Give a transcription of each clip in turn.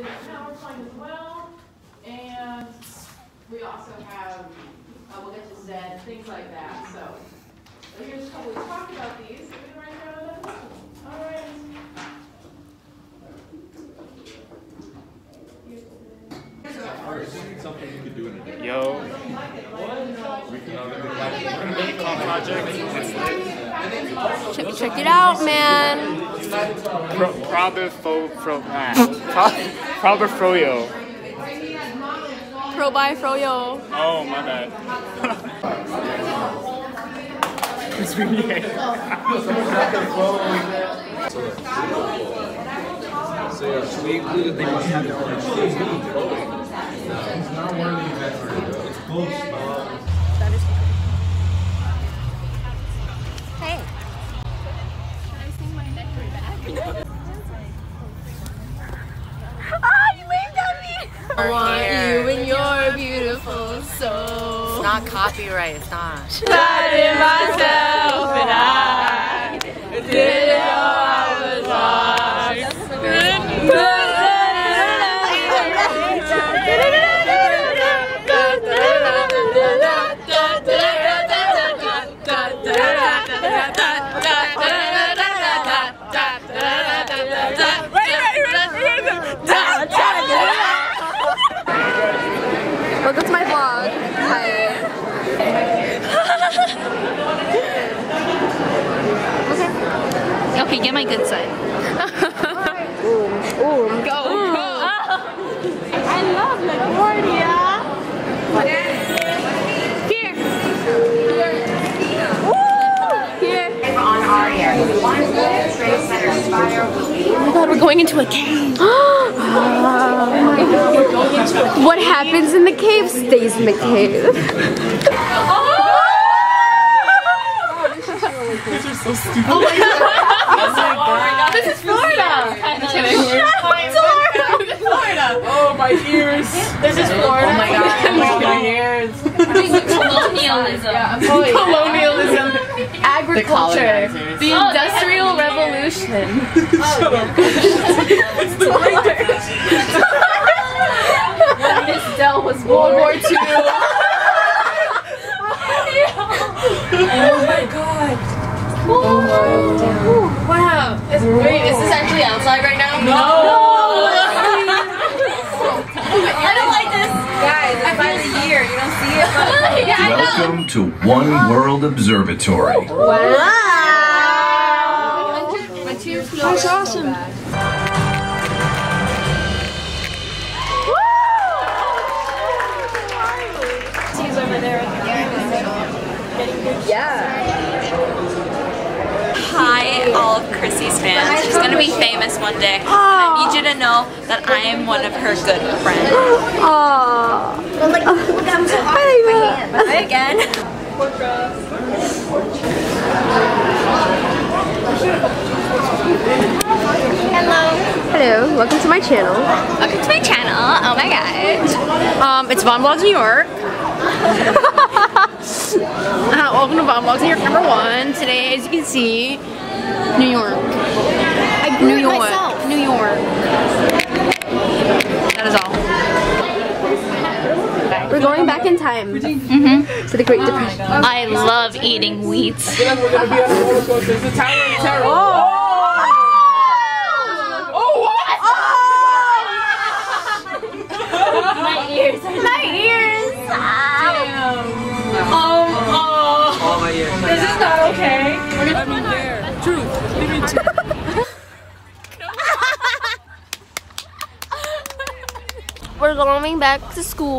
is a PowerPoint as well, and we also have, we'll get to Zed, things like that. So here's how we talked about these. We're going to write down another one. All right. Something you could do in a day. Yo. Check it out, man. Robert Froyo. Pro by Froyo. Oh, my bad. It's really so we included the have it's not worthy of effort. It's bullshit. That is okay. Hey. Can I sing my neck back? Ah, you waved at me! I want you and your beautiful soul. It's not copyright, it's not. Shot in myself and I didn't know I was lost. Welcome to my vlog. Hi. Okay. Okay, get my good side. Go, go. I love LaGuardia. Here. Here. Here. On our area, the One World Trade Center spire will be. Oh my God, we're going into a cave. What happens in the cave stays in the cave. Oh! These are so stupid. Oh my God. This is Florida. Florida. Florida. Oh, my ears. This is Florida. Oh my God. Oh my ears. Colonialism. Yeah, colonialism. Agriculture. The Industrial Revolution. Shut up. It's the Great Depression. Miss Dell was World War II. Oh my God. Oh. Wow. Wait, is this actually outside right now? No. I don't like this. Guys, it's by the year. You don't see it. Yeah, I know. Welcome to One World Observatory. Wow. Wow. That's awesome. Yeah. Hi, all of Chrissy's fans. She's gonna be famous one day. And I need you to know that I am one of her good friends. Aww. Well, like, look, I'm so hard with my hands. Hi again. Hello. Hello. Welcome to my channel. Welcome to my channel. Oh my God. It's Von Vlogs New York. Welcome to Von Vlogs New York #1. Today, as you can see, New York. I grew it myself. New York. That is all. We're going back in time. Mm-hmm. To the Great Depression. I love eating wheats. Oh! We're going back to school.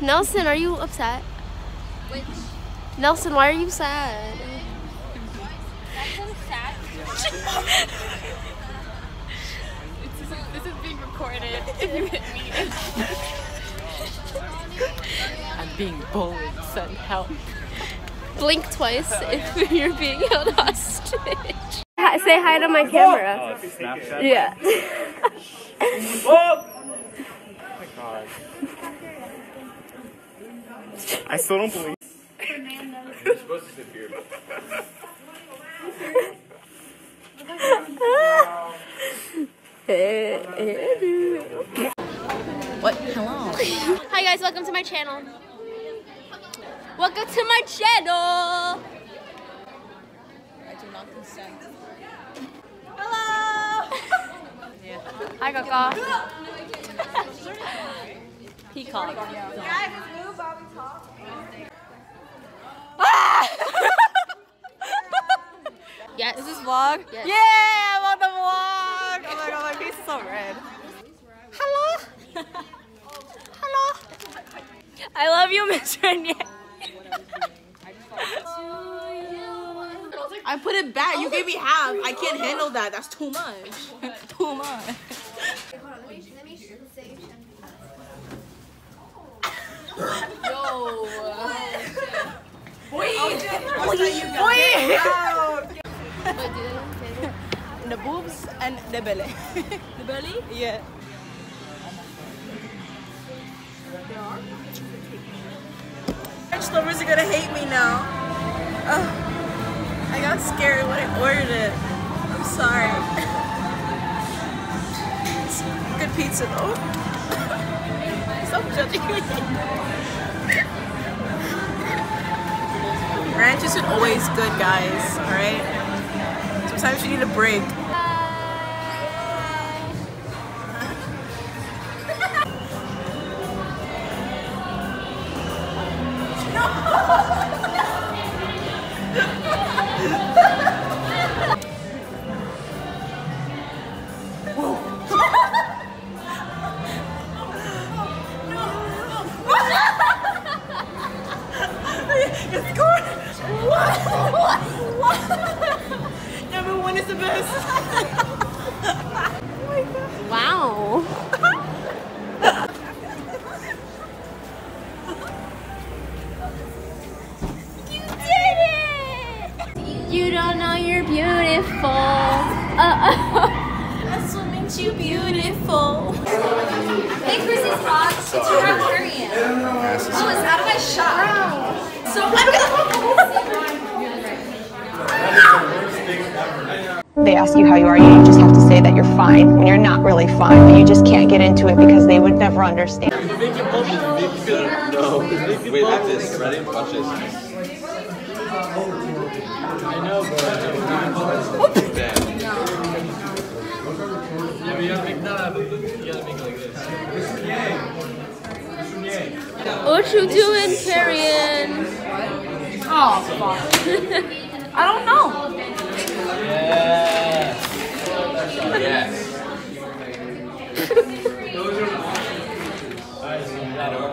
Nelson, are you upset? Which? Nelson, why are you sad? That's so sad. This is being recorded. If you hit me. I'm being bullied, send help. Blink twice if you're being held hostage. Say hi to my camera. Oh, Snapchat? Yeah. Whoa! Oh my God. I still don't believe. You're supposed to disappear. What? Hello. Hi guys, welcome to my channel. Welcome to my channel. I do not consent. Hello. Yeah. Hi, Gaga. Peacock. Guys, it's move while we talk. Yes. Is this vlog? Yes. Yeah, I'm on the vlog. Oh my god, my face is so red. Hello. Hello. I love you, Miss Renee. I put it back. You gave me half. I can't handle that. That's too much. That's too much. Yo. Boy. Oh, boy. The boobs and the belly. The belly? Yeah. French lovers are gonna hate me now. Oh, I got scared when I ordered it. I'm sorry. It's good pizza though. Stop judging me. Ranch isn't always good, guys. All right. Sometimes you need a break. They ask you how you are, you just have to say that you're fine when you're not really fine, but you just can't get into it because they would never understand. No. Wait, have this. Ready? Watch this. I know, but yeah, you gotta make that. You gotta make it like this. What you doing, Karen? Oh, fuck. I don't know. Yes. Yes.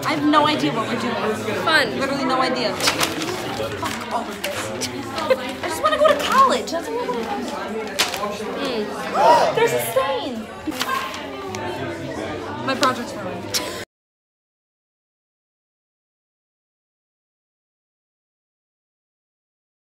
I have no idea what we're doing. Fun. Literally no idea. Fuck all of this. I just want to go to college. That's all I want to do. There's a stain. My project's fun.